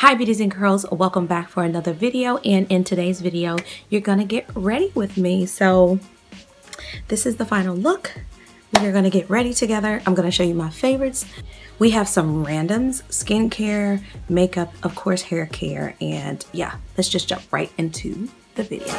Hi beauties and curls, welcome back for another video, and in today's video you're gonna get ready with me. So this is the final look. We're gonna get ready together. I'm gonna show you my favorites. We have some randoms, skincare, makeup, of course hair care, and yeah, let's just jump right into the video.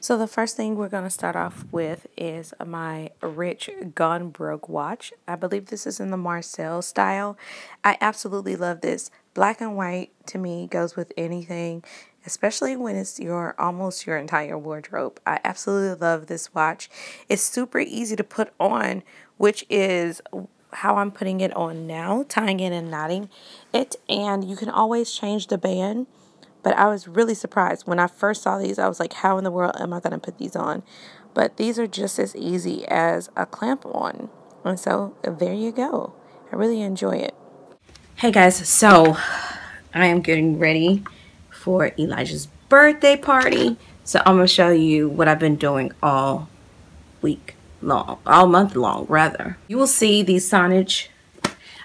So the first thing we're going to start off with is my Rich Gone Broke watch. I believe this is in the Marcel style. I absolutely love this. Black and white to me goes with anything, especially when it's almost your entire wardrobe. I absolutely love this watch. It's super easy to put on, which is how I'm putting it on now, tying it and knotting it, and you can always change the band. But I was really surprised when I first saw these. I was like, how in the world am I going to put these on? But these are just as easy as a clamp on. And so there you go. I really enjoy it. Hey guys, so I am getting ready for Elijah's birthday party. So I'm going to show you what I've been doing all week long, all month long rather. You will see the signage.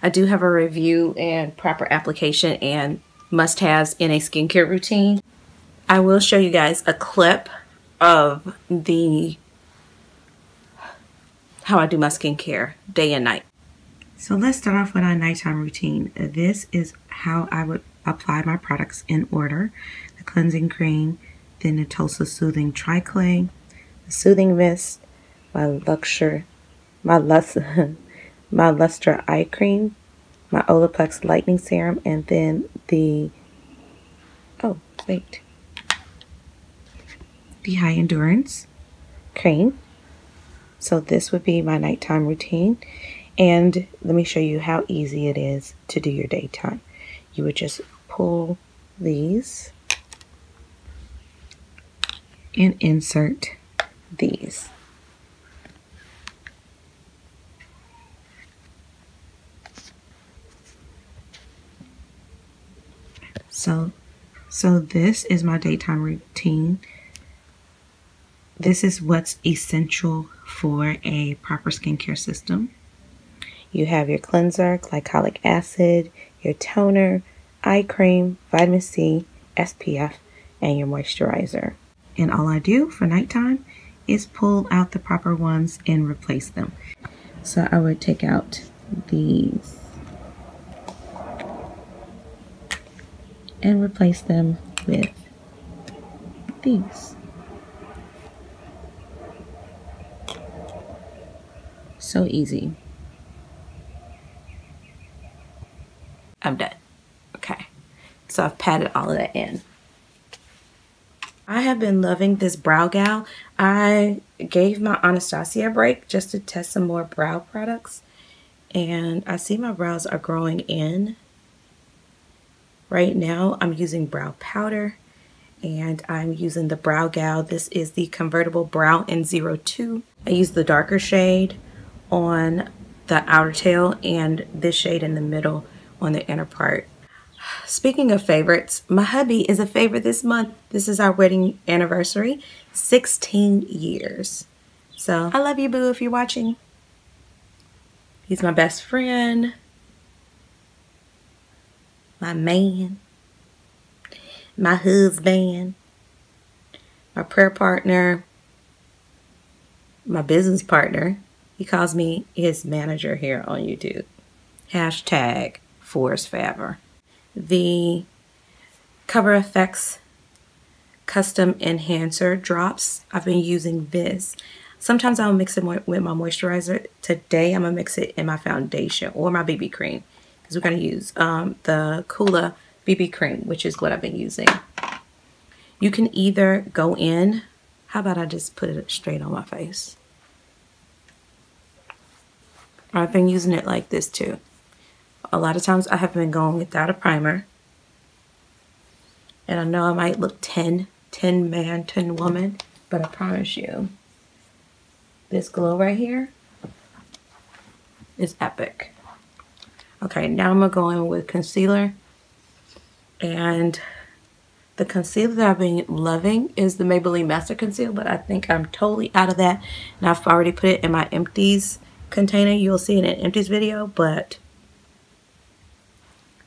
I do have a review and proper application and must-haves in a skincare routine. I will show you guys a clip of how I do my skincare day and night. So let's start off with our nighttime routine. This is how I would apply my products in order: the cleansing cream, then the Tulsi Soothing Tri-Clay, the Soothing Mist, my Luster Eye Cream, my Olaplex Lightning Serum, and then the High Endurance Cream. So this would be my nighttime routine. And let me show you how easy it is to do your daytime. You would just pull these and insert these. So this is my daytime routine. This is what's essential for a proper skincare system. You have your cleanser, glycolic acid, your toner, eye cream, vitamin C, SPF, and your moisturizer. And all I do for nighttime is pull out the proper ones and replace them. So I would take out these and replace them with these. So easy. I'm done. Okay, so I've patted all of that in. I have been loving this Brow Gal. I gave my Anastasia a break just to test some more brow products, and I see my brows are growing in. Right now I'm using brow powder and I'm using the Brow Gal. This is the Convertible Brow in 02. I use the darker shade on the outer tail and this shade in the middle on the inner part. Speaking of favorites, my hubby is a favorite this month. This is our wedding anniversary, 16 years. So I love you, boo, if you're watching. He's my best friend. My man, my husband, my prayer partner, my business partner. He calls me his manager here on YouTube. Hashtag Forest Forever. The Cover FX Custom Enhancer Drops. I've been using this. Sometimes I'll mix it with my moisturizer. Today I'm going to mix it in my foundation or my BB cream. We're going to use the Coola BB cream, which is what I've been using. You can either go in, how about I just put it straight on my face? I've been using it like this too. A lot of times I have been going without a primer, and I know I might look 10 man, 10 woman, but I promise you this glow right here is epic. Okay, now I'm going to go in with concealer, and The concealer that I've been loving is the Maybelline Master Concealer, but I think I'm totally out of that. And I've already put it in my empties container. You'll see it in an empties video, but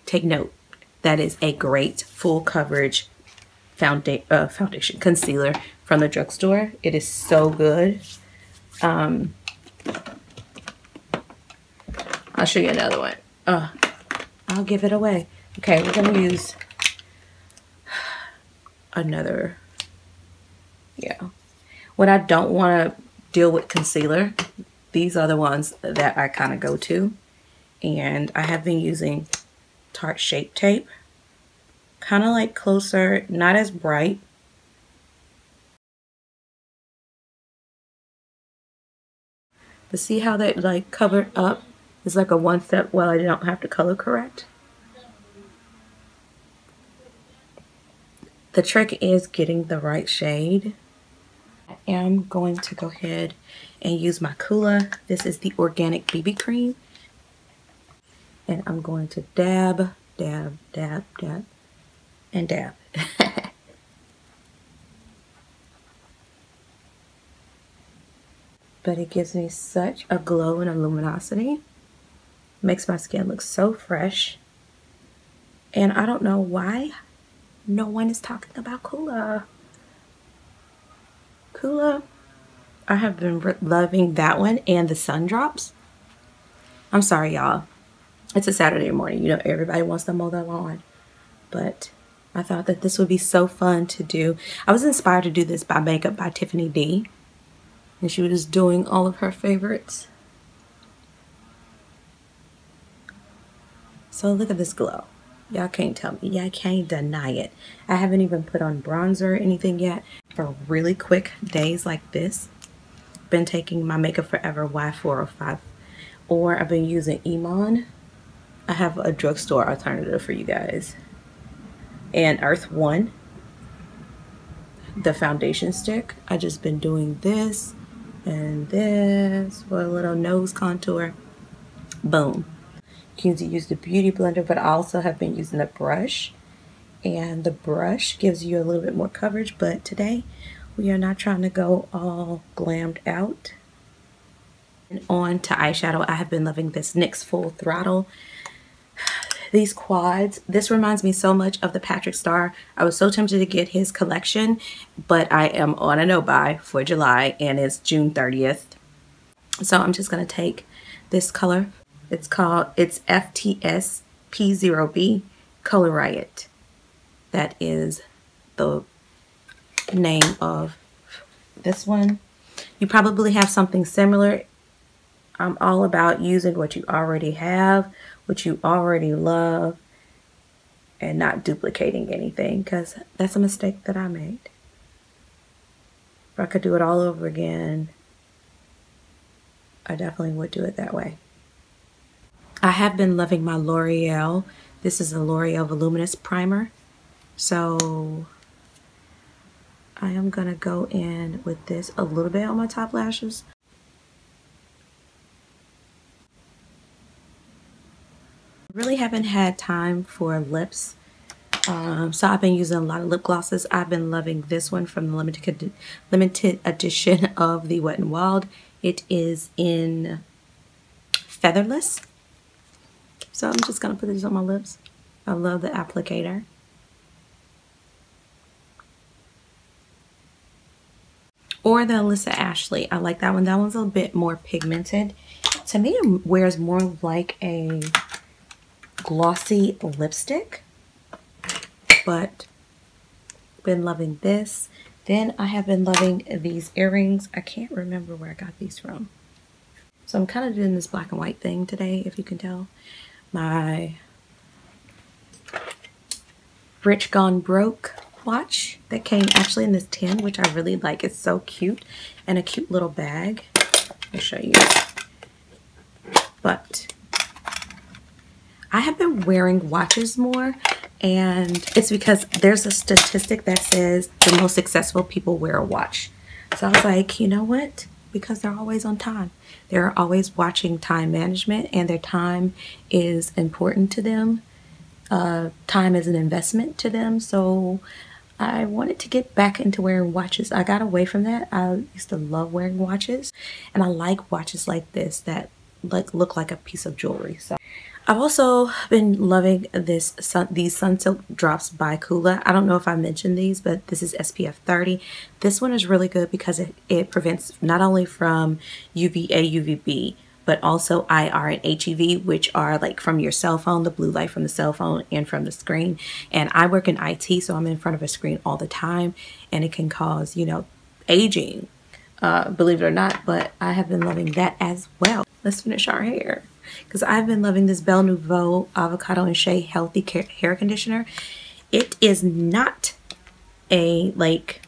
take note. That is a great full coverage foundation concealer from the drugstore. It is so good. I'll show you another one. I'll give it away. Okay, we're gonna use another. Yeah, when I don't want to deal with concealer, these are the ones that I kind of go to, and I have been using Tarte Shape Tape, kind of like closer, not as bright. But see how that like covered up? It's like a one step while I don't have to color correct. The trick is getting the right shade. I am going to go ahead and use my Coola. This is the organic BB cream. And I'm going to dab, dab, dab, dab, and dab. But it gives me such a glow and a luminosity. Makes my skin look so fresh. And I don't know why no one is talking about Coola. Coola, I have been loving that one and the sun drops. I'm sorry, y'all. It's a Saturday morning, you know, everybody wants to mow their lawn, but I thought that this would be so fun to do. I was inspired to do this by Makeup by Tiffany D, and she was just doing all of her favorites. So look at this glow. Y'all can't tell me. Y'all can't deny it. I haven't even put on bronzer or anything yet. For really quick days like this, been taking my Makeup Forever Y405, or I've been using Iman. I have a drugstore alternative for you guys. And Earth One, the foundation stick. I just been doing this and this for a little nose contour. Boom. You can use the Beauty Blender, but I also have been using a brush. And the brush gives you a little bit more coverage, but today we are not trying to go all glammed out. And on to eyeshadow. I have been loving this NYX Full Throttle. These quads, this reminds me so much of the Patrick Star. I was so tempted to get his collection, but I am on a no-buy for July, and it's June 30th. So I'm just going to take this color. It's called, it's FTS P0B Color Riot. That is the name of this one. You probably have something similar. I'm all about using what you already have, what you already love, and not duplicating anything, because that's a mistake that I made. If I could do it all over again, I definitely would do it that way. I have been loving my L'Oreal. This is a L'Oreal Voluminous Primer. So I am gonna go in with this a little bit on my top lashes. Really haven't had time for lips, so I've been using a lot of lip glosses. I've been loving this one from the limited edition of the Wet n Wild. It is in Featherless. So I'm just gonna put these on my lips. I love the applicator. Or the Alyssa Ashley. I like that one. That one's a bit more pigmented. To me, it wears more like a glossy lipstick. But been loving this. Then I have been loving these earrings. I can't remember where I got these from. So I'm kind of doing this black and white thing today, if you can tell. My Rich Gone Broke watch that came actually in this tin, which I really like. It's so cute, and a cute little bag. I'll show you. But I have been wearing watches more, and it's because there's a statistic that says the most successful people wear a watch. So I was like, you know what? Because they're always on time. They're always watching time management, and their time is important to them. Time is an investment to them. So I wanted to get back into wearing watches. I got away from that. I used to love wearing watches, and I like watches like this that look like a piece of jewelry. So I've also been loving these Sun Silk drops by Coola. I don't know if I mentioned these, but this is SPF 30. This one is really good because it prevents not only from UVA, UVB, but also IR and HEV, which are like from your cell phone, the blue light from the cell phone and from the screen. And I work in IT, so I'm in front of a screen all the time, and it can cause, you know, aging, believe it or not, but I have been loving that as well. Let's finish our hair, because I've been loving this Belle Nouveau Avocado and Shea Healthy Hair Conditioner. It is not a, like,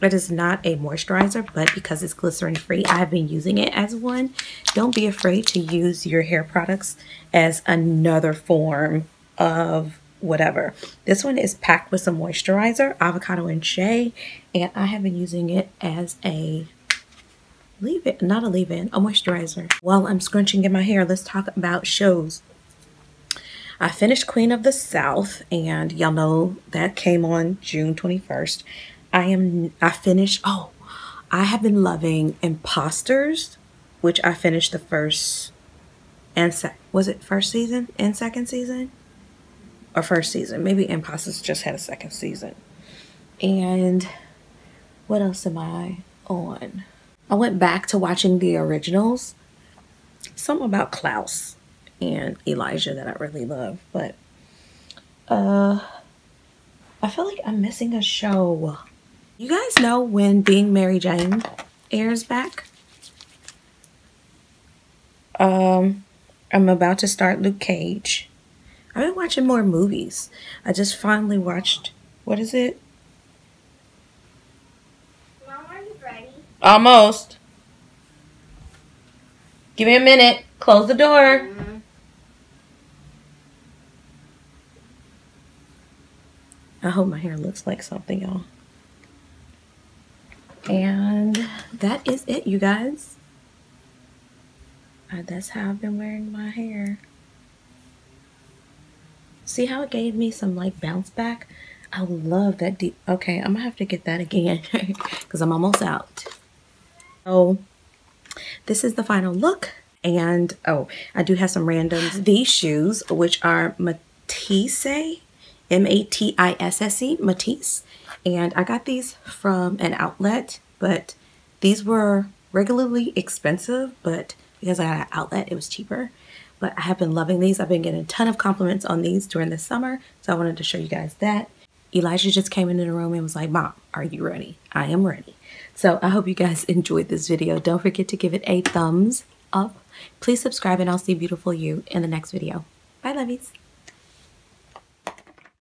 it is not a moisturizer, but because it's glycerin free, I have been using it as one. Don't be afraid to use your hair products as another form of whatever. This one is packed with some moisturizer, Avocado and Shea, and I have been using it as a moisturizer. While I'm scrunching in my hair, let's talk about shows. I finished Queen of the South, and y'all know that came on June 21st. I have been loving Imposters, which I finished the first and second season. Maybe Imposters just had a second season. And what else am I on? I went back to watching the originals. Something about Klaus and Elijah that I really love, but I feel like I'm missing a show. You guys know when Being Mary Jane airs back? I'm about to start Luke Cage. I've been watching more movies. I just finally watched, what is it? Mom, are you ready? Almost. Give me a minute. Close the door. I hope my hair looks like something, y'all. And that is it, you guys. That's how I've been wearing my hair. See how it gave me some like bounce back? I love that deep. Okay, I'm gonna have to get that again because I'm almost out. So this is the final look. And oh, I do have some randoms. These shoes, which are Matisse, M-A-T-I-S-S-E, Matisse. And I got these from an outlet, but these were regularly expensive, but because I got an outlet, it was cheaper. But I have been loving these. I've been getting a ton of compliments on these during the summer, so I wanted to show you guys that. Elijah just came into the room and was like, Mom, are you ready? I am ready. So I hope you guys enjoyed this video. Don't forget to give it a thumbs up. Please subscribe, and I'll see beautiful you in the next video. Bye, lovies.